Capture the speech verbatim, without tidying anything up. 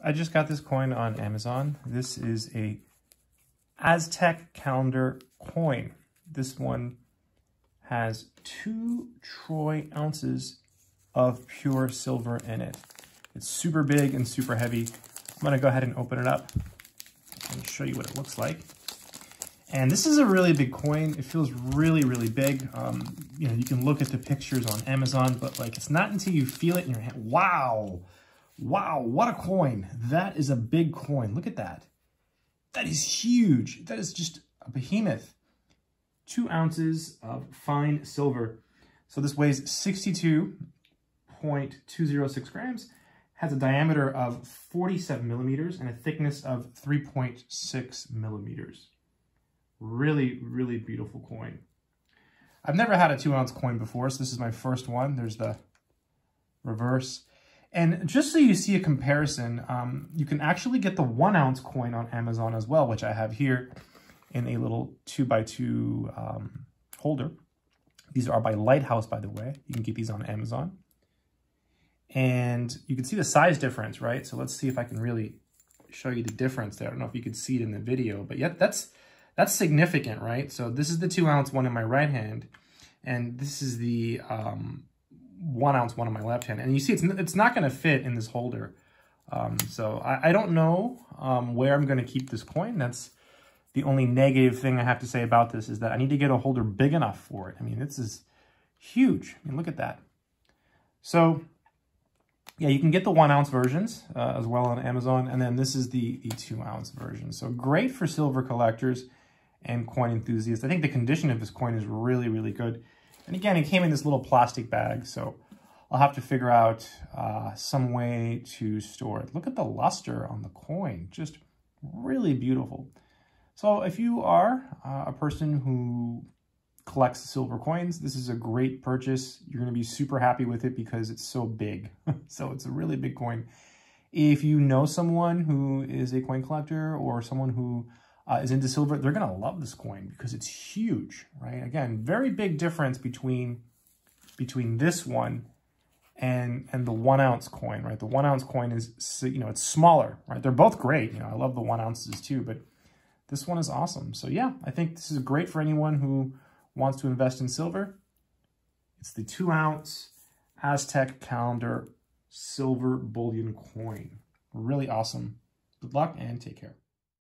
I just got this coin on Amazon. This is a Aztec Calendar coin. This one has two troy ounces of pure silver in it. It's super big and super heavy. I'm gonna go ahead and open it up and show you what it looks like. And this is a really big coin. It feels really, really big. Um, you know, you can look at the pictures on Amazon, but like, it's not until you feel it in your hand. Wow, wow, what a coin. That is a big coin, look at that. That is huge, that is just a behemoth. Two ounces of fine silver. So this weighs sixty-two point two zero six grams, has a diameter of forty-seven millimeters and a thickness of three point six millimeters. Really, really beautiful coin. I've never had a two ounce coin before, so this is my first one. There's the reverse. And just so you see a comparison, um, you can actually get the one ounce coin on Amazon as well, which I have here in a little two by two um, holder. These are by Lighthouse, by the way. You can get these on Amazon. And you can see the size difference, right? So let's see if I can really show you the difference there. I don't know if you could see it in the video, but yeah, that's That's significant, right? So this is the two ounce one in my right hand, and this is the um, one ounce one in my left hand. And you see it's, it's not gonna fit in this holder. Um, so I, I don't know um, where I'm gonna keep this coin. That's the only negative thing I have to say about this, is that I need to get a holder big enough for it. I mean, this is huge. I mean, look at that. So yeah, you can get the one ounce versions uh, as well on Amazon. And then this is the, the two ounce version. So great for silver collectors and coin enthusiasts. I think the condition of this coin is really, really good. And again, it came in this little plastic bag, so I'll have to figure out uh, some way to store it. Look at the luster on the coin, just really beautiful. So if you are uh, a person who collects silver coins, this is a great purchase. You're gonna be super happy with it because it's so big. So it's a really big coin. If you know someone who is a coin collector or someone who Uh, is into silver, they're gonna love this coin because it's huge, right? Again, very big difference between between this one and and the one ounce coin, right? The one ounce coin is, you know, it's smaller, right? They're both great, you know, I love the one ounces too, but this one is awesome. So yeah, I think this is great for anyone who wants to invest in silver. It's the two ounce Aztec Calendar silver bullion coin. Really awesome. Good luck and take care.